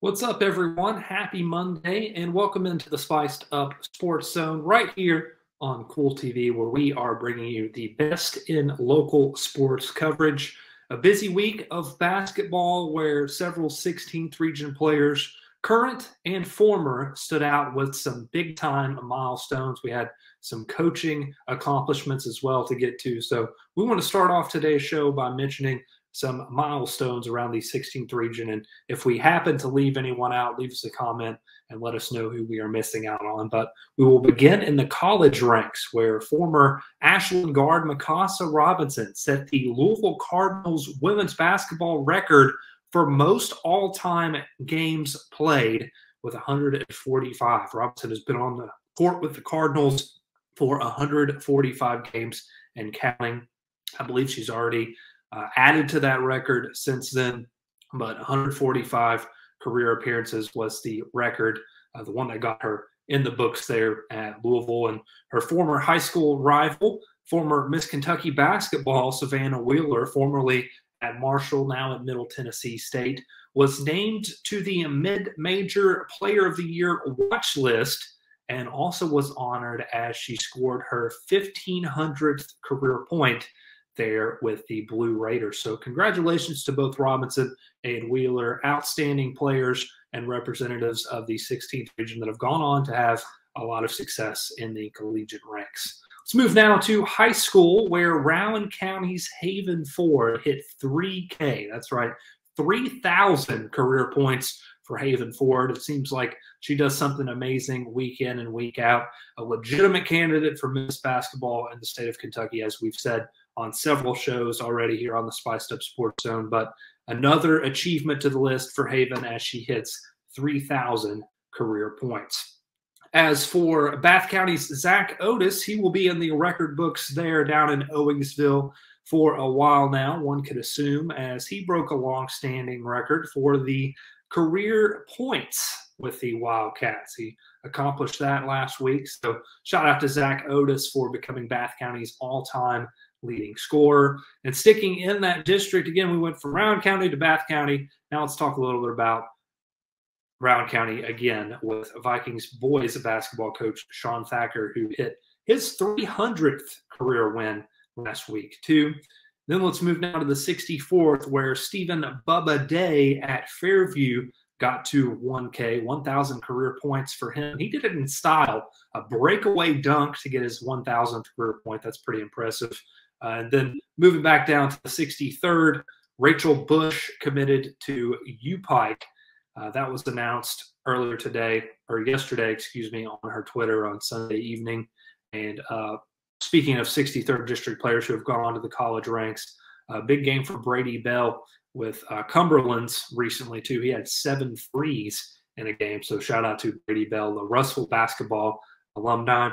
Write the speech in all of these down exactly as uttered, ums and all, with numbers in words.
What's up, everyone? Happy Monday, and welcome into the Spiced Up Sports Zone right here on Cool T V, where we are bringing you the best in local sports coverage. A busy week of basketball where several sixteenth region players, current and former, stood out with some big-time milestones. We had some coaching accomplishments as well to get to, so we want to start off today's show by mentioning some milestones around the sixteenth region. And if we happen to leave anyone out, leave us a comment and let us know who we are missing out on. But we will begin in the college ranks, where former Ashland guard Mykasa Robinson set the Louisville Cardinals women's basketball record for most all-time games played with one hundred forty-five. Robinson has been on the court with the Cardinals for one hundred forty-five games and counting. I believe she's already Uh, added to that record since then, but one hundred forty-five career appearances was the record, uh, the one that got her in the books there at Louisville. And her former high school rival, former Miss Kentucky basketball Savannah Wheeler, formerly at Marshall, now at Middle Tennessee State, was named to the Mid-Major Player of the Year watch list and also was honored as she scored her fifteen hundredth career point there with the Blue Raiders. So congratulations to both Robinson and Wheeler, outstanding players and representatives of the sixteenth region that have gone on to have a lot of success in the collegiate ranks. Let's move now to high school, where Rowan County's Haven Ford hit three K. That's right, three thousand career points for Haven Ford. It seems like she does something amazing week in and week out. A legitimate candidate for Miss Basketball in the state of Kentucky, as we've said on several shows already here on the Spiced Up Sports Zone, but another achievement to the list for Haven as she hits three thousand career points. As for Bath County's Zack Otis, he will be in the record books there down in Owingsville for a while now, one could assume, as he broke a long-standing record for the career points with the Wildcats. He accomplished that last week, so shout out to Zack Otis for becoming Bath County's all-time leading scorer. And sticking in that district, again, we went from Rowan County to Bath County. Now let's talk a little bit about Rowan County again with Vikings boys basketball coach Sean Thacker, who hit his three hundredth career win last week, too. Then let's move now to the sixty-fourth, where Stephen Bubba Day at Fairview got to one K, one thousand career points for him. He did it in style, a breakaway dunk to get his one thousandth career point. That's pretty impressive. Uh, and then moving back down to the sixty-third, Rachel Bush committed to U Pike. Uh, that was announced earlier today, or yesterday, excuse me, on her Twitter on Sunday evening. And uh, speaking of sixty-third district players who have gone on to the college ranks, a big game for Brady Bell with uh, Cumberland's recently, too. He had seven threes in a game, so shout out to Brady Bell, the Russell basketball alumni.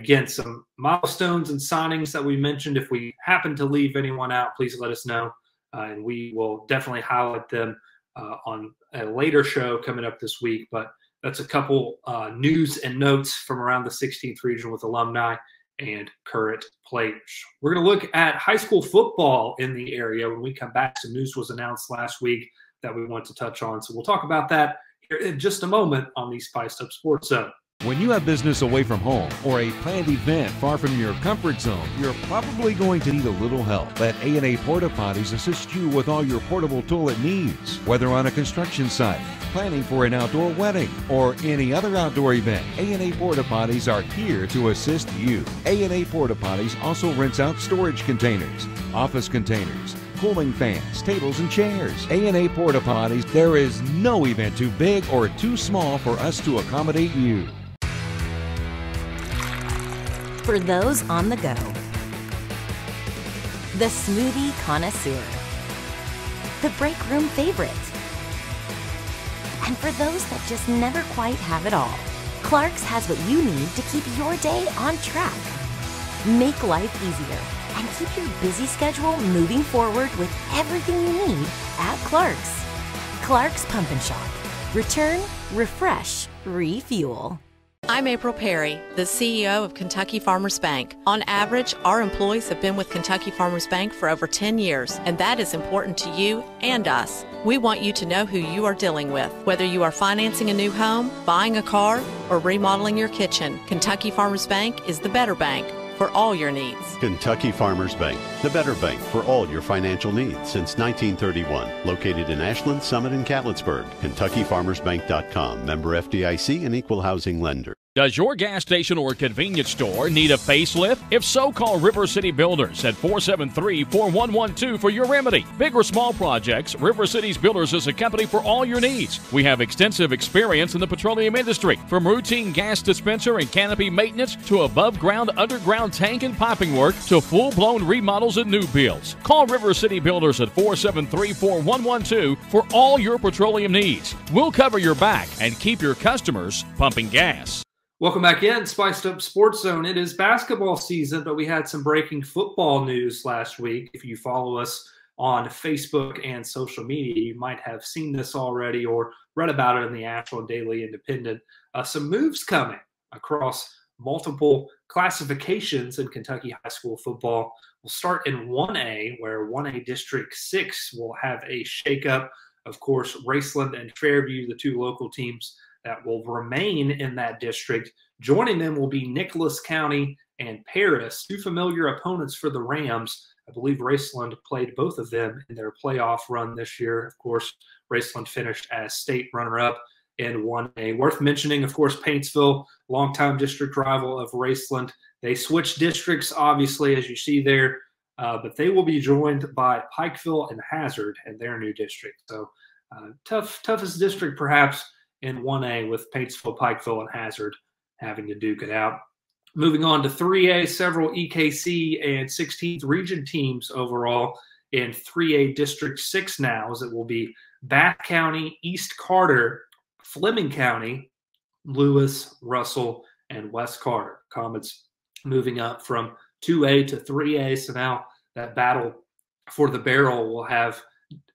Again, some milestones and signings that we mentioned. If we happen to leave anyone out, please let us know, uh, and we will definitely highlight them uh, on a later show coming up this week. But that's a couple uh, news and notes from around the sixteenth region with alumni and current players. We're going to look at high school football in the area when we come back. Some news was announced last week that we want to touch on, so we'll talk about that here in just a moment on the Spiced Up Sports Zone. When you have business away from home or a planned event far from your comfort zone, you're probably going to need a little help. Let A and A Porta Potties assist you with all your portable toilet needs. Whether on a construction site, planning for an outdoor wedding, or any other outdoor event, A and A Porta Potties are here to assist you. A and A Porta Potties also rents out storage containers, office containers, cooling fans, tables, and chairs. A and A Porta Potties, there is no event too big or too small for us to accommodate you. For those on the go, the smoothie connoisseur, the break room favorite, and for those that just never quite have it all, Clark's has what you need to keep your day on track. Make life easier and keep your busy schedule moving forward with everything you need at Clark's. Clark's Pump and Shop. Return, refresh, refuel. I'm April Perry, the C E O of Kentucky Farmers Bank. On average, our employees have been with Kentucky Farmers Bank for over ten years, and that is important to you and us. We want you to know who you are dealing with. Whether you are financing a new home, buying a car, or remodeling your kitchen, Kentucky Farmers Bank is the better bank for all your needs. Kentucky Farmers Bank, the better bank for all your financial needs since nineteen thirty-one. Located in Ashland, Summit, and Catlettsburg. Kentucky Farmers Bank dot com. Member F D I C and Equal Housing Lender. Does your gas station or convenience store need a facelift? If so, call River City Builders at four seven three, four one one two for your remedy. Big or small projects, River City's Builders is a company for all your needs. We have extensive experience in the petroleum industry, from routine gas dispenser and canopy maintenance to above-ground, underground tank and piping work to full-blown remodels and new builds. Call River City Builders at four seven three, four one one two for all your petroleum needs. We'll cover your back and keep your customers pumping gas. Welcome back in, Spiced Up Sports Zone. It is basketball season, but we had some breaking football news last week. If you follow us on Facebook and social media, you might have seen this already or read about it in the Ashland Daily Independent. Uh, some moves coming across multiple classifications in Kentucky high school football. We'll start in one A, where one A District six will have a shakeup. Of course, Raceland and Fairview, the two local teams that will remain in that district. Joining them will be Nicholas County and Paris, two familiar opponents for the Rams. I believe Raceland played both of them in their playoff run this year. Of course, Raceland finished as state runner-up in one A. Worth mentioning, of course, Paintsville, longtime district rival of Raceland. They switched districts, obviously, as you see there, uh, but they will be joined by Pikeville and Hazard in their new district. So uh, tough, toughest district, perhaps, in one A, with Paintsville, Pikeville, and Hazard having to duke it out. Moving on to three A, several E K C and sixteenth region teams overall in three A District six now, as it will be Bath County, East Carter, Fleming County, Lewis, Russell, and West Carter. Comets moving up from two A to three A, so now that battle for the barrel will have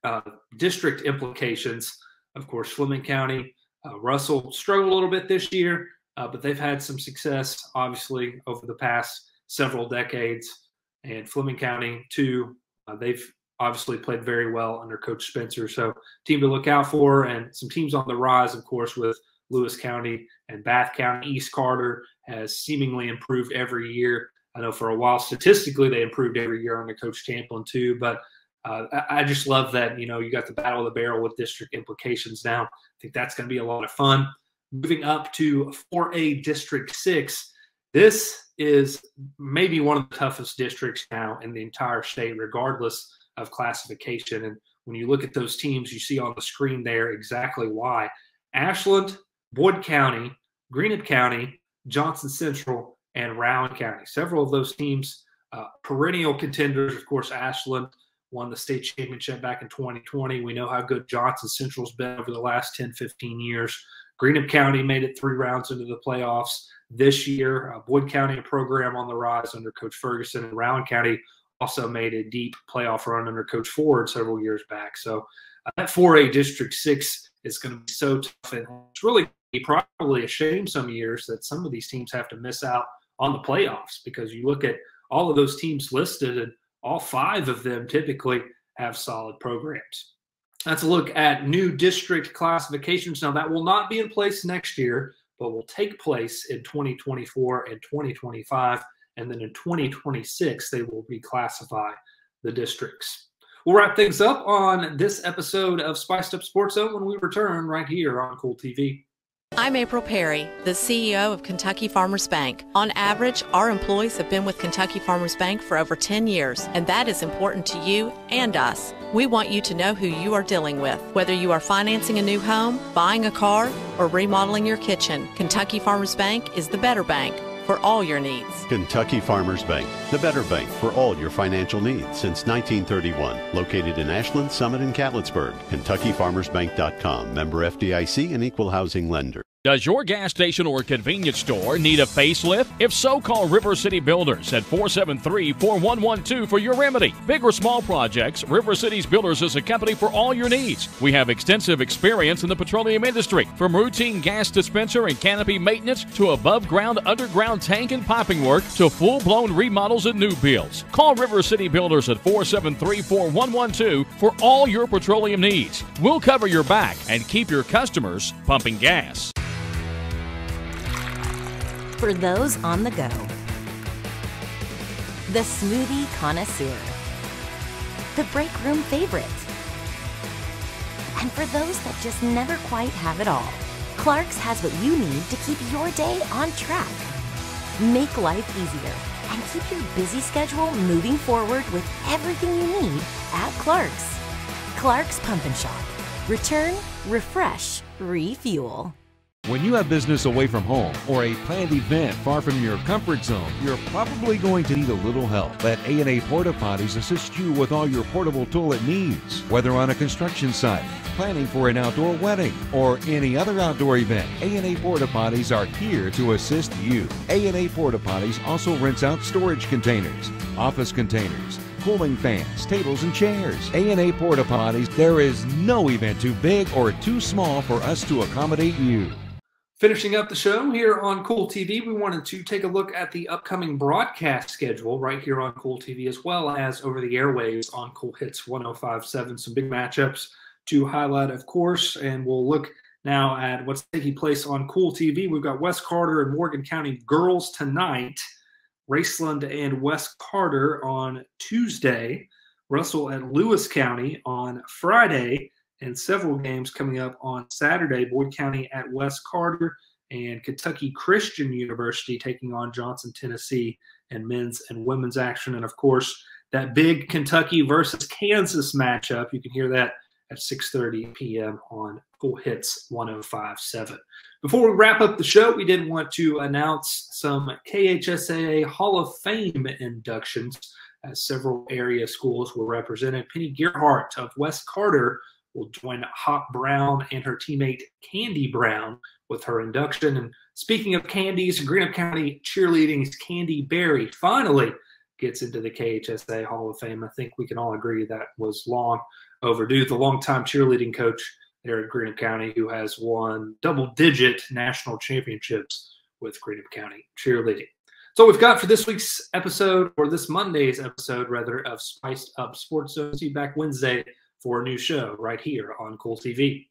uh, district implications. Of course, Fleming County, Uh, Russell struggled a little bit this year, uh, but they've had some success, obviously, over the past several decades. And Fleming County, too, uh, they've obviously played very well under Coach Spencer. So team to look out for, and some teams on the rise, of course, with Lewis County and Bath County. East Carter has seemingly improved every year. I know for a while, statistically, they improved every year under Coach Tamplin, too, but Uh, I just love that, you know, you got the battle of the barrel with district implications now. I think that's going to be a lot of fun. Moving up to four A District six. This is maybe one of the toughest districts now in the entire state, regardless of classification. And when you look at those teams, you see on the screen there exactly why. Ashland, Boyd County, Greenup County, Johnson Central, and Rowan County. Several of those teams, uh, perennial contenders, of course, Ashland won the state championship back in twenty twenty. We know how good Johnson Central's been over the last ten, fifteen years. Greenup County made it three rounds into the playoffs this year. Uh, Boyd County, a program on the rise under Coach Ferguson, and Rowan County also made a deep playoff run under Coach Ford several years back. So uh, that four A District six is going to be so tough. And it's really probably a shame some years that some of these teams have to miss out on the playoffs, because you look at all of those teams listed and all five of them typically have solid programs. Let's look at new district classifications. Now, that will not be in place next year, but will take place in twenty twenty-four and twenty twenty-five. And then in twenty twenty-six, they will reclassify the districts. We'll wrap things up on this episode of Spiced Up Sports Zone when we return right here on Kool T V. I'm April Perry, the C E O of Kentucky Farmers Bank. On average, our employees have been with Kentucky Farmers Bank for over ten years, and that is important to you and us. We want you to know who you are dealing with. Whether you are financing a new home, buying a car, or remodeling your kitchen, Kentucky Farmers Bank is the better bank for all your needs. Kentucky Farmers Bank, the better bank for all your financial needs since nineteen thirty-one. Located in Ashland, Summit, and Catlettsburg. Kentucky Farmers Bank dot com. Member F D I C and Equal Housing Lender. Does your gas station or convenience store need a facelift? If so, call River City Builders at four seven three, four one one two for your remedy. Big or small projects, River City's Builders is a company for all your needs. We have extensive experience in the petroleum industry, from routine gas dispenser and canopy maintenance to above-ground, underground tank and piping work to full-blown remodels and new builds. Call River City Builders at four seven three, four one one two for all your petroleum needs. We'll cover your back and keep your customers pumping gas. For those on the go, the smoothie connoisseur, the break room favorite, and for those that just never quite have it all, Clark's has what you need to keep your day on track. Make life easier and keep your busy schedule moving forward with everything you need at Clark's. Clark's Pump and Shop. Return, refresh, refuel. When you have business away from home or a planned event far from your comfort zone, you're probably going to need a little help. Let A and A Porta Potties assist you with all your portable toilet needs. Whether on a construction site, planning for an outdoor wedding, or any other outdoor event, A and A Porta Potties are here to assist you. A and A Porta Potties also rents out storage containers, office containers, cooling fans, tables, and chairs. A and A Porta Potties, there is no event too big or too small for us to accommodate you. Finishing up the show here on Kool T V, we wanted to take a look at the upcoming broadcast schedule right here on Kool T V, as well as over the airwaves on Kool Hits one oh five point seven. Some big matchups to highlight, of course, and we'll look now at what's taking place on Kool T V. We've got West Carter and Morgan County girls tonight, Raceland and West Carter on Tuesday, Russell and Lewis County on Friday, and several games coming up on Saturday. Boyd County at West Carter and Kentucky Christian University taking on Johnson, Tennessee, and men's and women's action. And, of course, that big Kentucky versus Kansas matchup. You can hear that at six thirty p m on Kool Hits one oh five point seven. Before we wrap up the show, we did want to announce some K H S A A Hall of Fame inductions, as several area schools were represented. Penny Gearhart of West Carter will join Hop Brown and her teammate Candy Brown with her induction. And speaking of candies, Greenup County cheerleading's Candy Berry finally gets into the K H S A Hall of Fame. I think we can all agree that was long overdue. The longtime cheerleading coach there at Greenup County, who has won double-digit national championships with Greenup County cheerleading. So we've got for this week's episode, or this Monday's episode, rather, of Spiced Up Sports Zone. See you back Wednesday for a new show right here on Kool T V.